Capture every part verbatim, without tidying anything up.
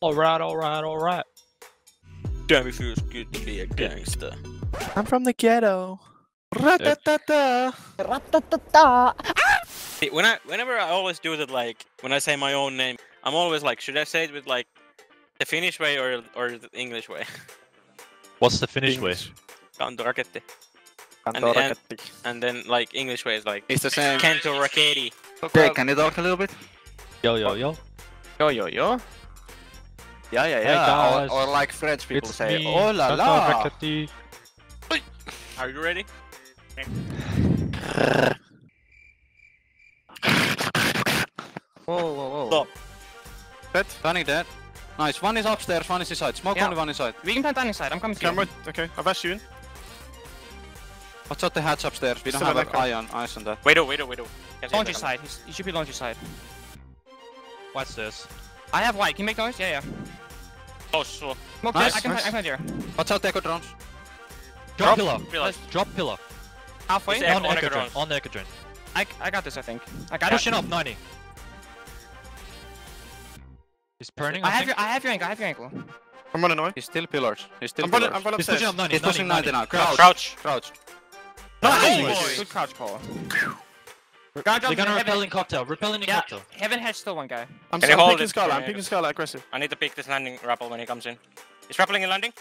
Alright, alright, alright. Damn, it feels good to be a gangster. I'm from the ghetto. Ra-ta-ta-ta. Ra-ta-ta-ta. When I, whenever I always do that, like, when I say my own name, I'm always like, should I say it with, like, the Finnish way or or the English way? What's the Finnish English way? Kantoraketti. Kantoraketti. And then, like, English way is like... It's the same. Kantoraketti. Hey, can you talk a little bit? Yo, yo, yo. Yo, yo, yo. Yeah, yeah, yeah. Hey, or, or like French people it's say, me. Oh la la. Are you ready? Whoa, whoa, whoa. Stop. Pet, panic dead. Nice, one is upstairs, one is inside. Smoke yeah. Only one inside. We can plant inside, I'm coming to Camera. You. Okay, I've asked you in. Watch out the hatch upstairs, we don't Still have iron ice on that. Wait, oh, wait, oh, wait, oh. Launch his side, he should be launch his side. What's this? I have white, can you make noise? Yeah, yeah. Oh, sure. Smoke nice, I can nice. Plant here. Watch out the echo drones. Drop, drop pillar. Let's drop pillar. Halfway? On the echo drone. On the echo drone. I, I got this, I think. I got Pushing it. Pushing up, ninety. He's burning. I, I have your, I have your ankle. I have your ankle. I'm running away. He's still pillars. He's still I'm pillars. I'm He's pushing up ninety. He's pushing ninety now. Crouch. Crouch. Crouch. Nice. nice. Good crouch call. We're gonna, gonna repelling cocktail. Repelling yeah. cocktail. Heaven has still one guy. I'm, so, I'm picking Scarlet. I'm picking Scarlet aggressive. I need to pick this landing rappel when he comes in. He's rappelling and landing.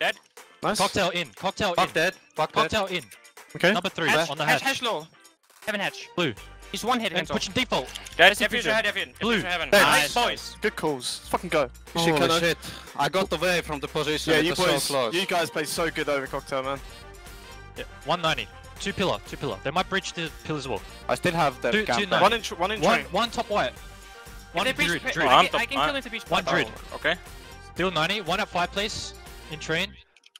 Dead. Nice. Cocktail in. Cocktail Buck in. Dead. Buck cocktail dead. in. Okay. Number three. Hatch, on the hatch. Hatch, hatch low. Heaven hatch. Blue. He's one hit. Put your default. That's if you should head heaven. Blue. Nice boys. Good calls. Fucking go. Holy shit, shit. I got away from the position. Yeah, you boys. So close. You guys play so good over cocktail, man. Yeah. one ninety. Two pillar. Two pillar. They might breach the pillars wall. I still have the camp. One inch. One inch. One, one top white. One druid. Druid. Oh, I, I can kill into beach. One druid. Okay. Still ninety. One at fireplace. In train.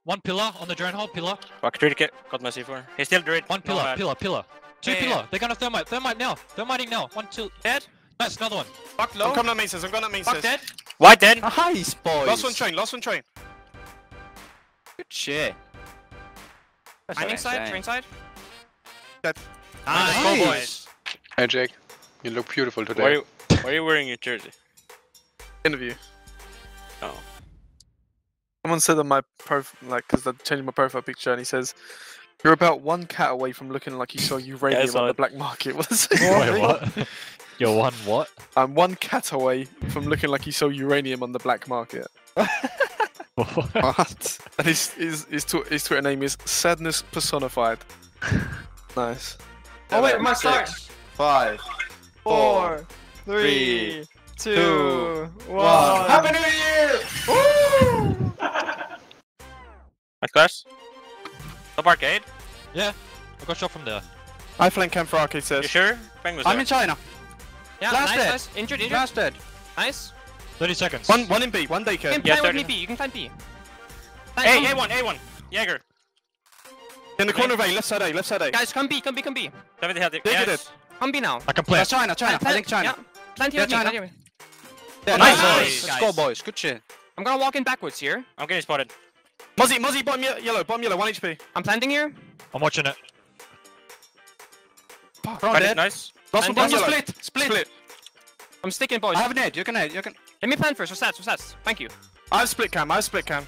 One pillar on the drone hole. Pillar. Fuck druid. Got my C four. He's still druid. One pillar. Pillar. Pillar. Two yeah, pillar, yeah. They're gonna thermite, thermite now, thermiting now, one, two, dead. Nice, another one. Fuck low. I'm coming on Masons, I'm going on Masons. Fuck dead. White dead. Nice, boys. Last one train, last one train. Good shit. Mining side, train side. Dead. Nice. Nice. Boys. Hey Jake, you look beautiful today. Why are you, why are you wearing your jersey? Interview. Oh. Someone said on my profile, like, because I changed my profile picture and he says, you're about one cat away from looking like you saw uranium yeah, on like... the black market. What's it? Wait, what? You're one what? I'm one cat away from looking like you saw uranium on the black market. What? And his, his, his, tw his Twitter name is Sadness Personified. Nice. Oh wait, my start! Five, four, three, two, two one. Happy New Year! Woo! Next class. Up arcade? Yeah, I got shot from there. I flank camp for arcade says. You sure? Fang was I'm there. in China. Yeah, Last nice, dead. nice. Injured, injured. Last dead. Nice. thirty seconds. One one in B, one day care. You can yeah, plant B, you can plant B. Plant A, A one, A one. Jäger. In the corner of A, left side A, left side A. Guys, come B, come B, come B. Yes. Come B now. I can play. That's China, China, I think China. Yeah. Plant here, China. Here. Yeah, nice. Nice. Let's go boys, good shit. I'm gonna walk in backwards here. I'm getting spotted. Muzzy, Muzzy, bottom yellow, bottom yellow, one H P. I'm planting here. I'm watching it. Fuck, I'm dead. Nice. Last one, one split, split, split. I'm sticking, boys. I have an edge, you can edge, you can... Let me plant first, for stats, for stats. Thank you. I have split cam, I have split cam.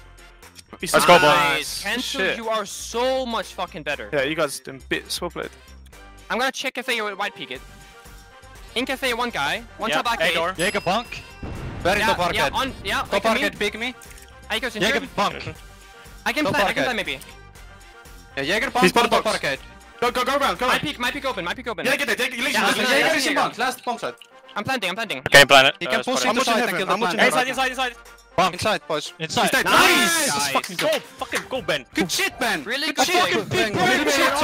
Nice. Let's go, boys. Nice. Kensu, you are so much fucking better. Yeah, you guys did a bit well played. I'm gonna check cafe with white peak it. In cafe, one guy. One yeah. top arcade. Door. Jäger bunk. Very yeah, top arcade. Yeah, on, yeah, top arcade peek me. Jäger bunk. I can top play, arcade. I can play maybe. Yeah, Jäger bomb, bomb, bomb, arcade. Go, go, go around, go around. My peek, my peek open, my peek open. Yeah, get it, take it, listen, listen. Jäger is in bomb, last bomb side. I'm planting, I'm planting. Okay, plan it. He can push into side and kill the plan. Inside, inside, inside. Bomb. Inside, boys. Inside. Nice! Nice. Nice. Fucking go, fucking go, Ben. Good shit, Ben. Really good shit. Good shit, Ben.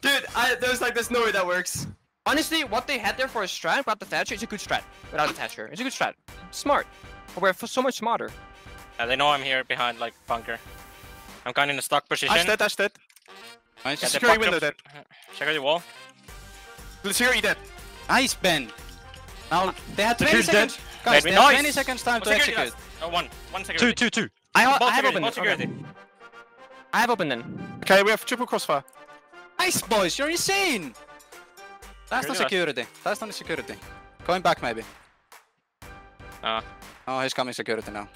Dude, there's like, there's no way that works. Honestly, what they had there for a strat without the Thatcher is a good strat. Without the Thatcher, it's a good strat. Smart. We're so much smarter. They know I'm here behind, like, bunker. I'm kind of in a stuck position. Ash dead, Ash dead. Nice. Yeah, secure your window dead. Check out the wall. Secure you dead. Nice, Ben. Now, they had twenty seconds. Guys, they had twenty seconds time to execute. Oh, one. One security. Two, two, two. I, I have opened. Okay. I have opened then. Okay, we have triple crossfire. Nice, boys. You're insane. That's not security. That's not security. Going back, maybe. Ah. Uh. Oh, he's coming security now.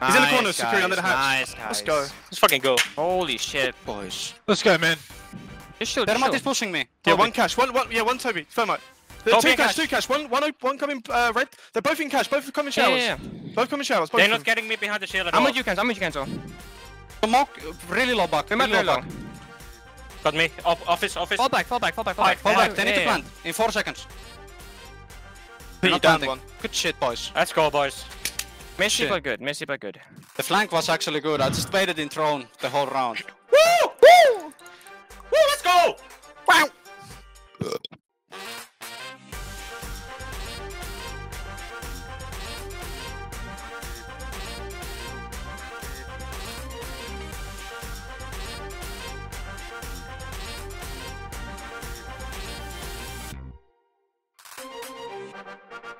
Nice, he's in the corner, guys, security under the house. Nice, guys. Let's go. Let's fucking go. Holy shit, boys. Let's go, man. Just shield, Thermite is pushing me. Yeah, Toby. one cash. One, one, yeah, one Toby. Thermite. Two cash, cash, two cash. One, one, one coming uh, red. They're both in cash. Both coming showers. Yeah, yeah, yeah. Both coming showers. Both They're not them. getting me behind the shield at I'm all. I'm with you, cancel. I'm with you, cancel. Mock, really low back. They might really low back. Got me. Off, office, office. Fall back, fall back, fall back, fall back. Fall back. They need to plant in four seconds. One. Good shit, boys. Let's go, boys. Messy but good, messy but good. The flank was actually good. I just waited in throne the whole round. Woo! Woo! Woo! Let's go!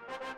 Wow!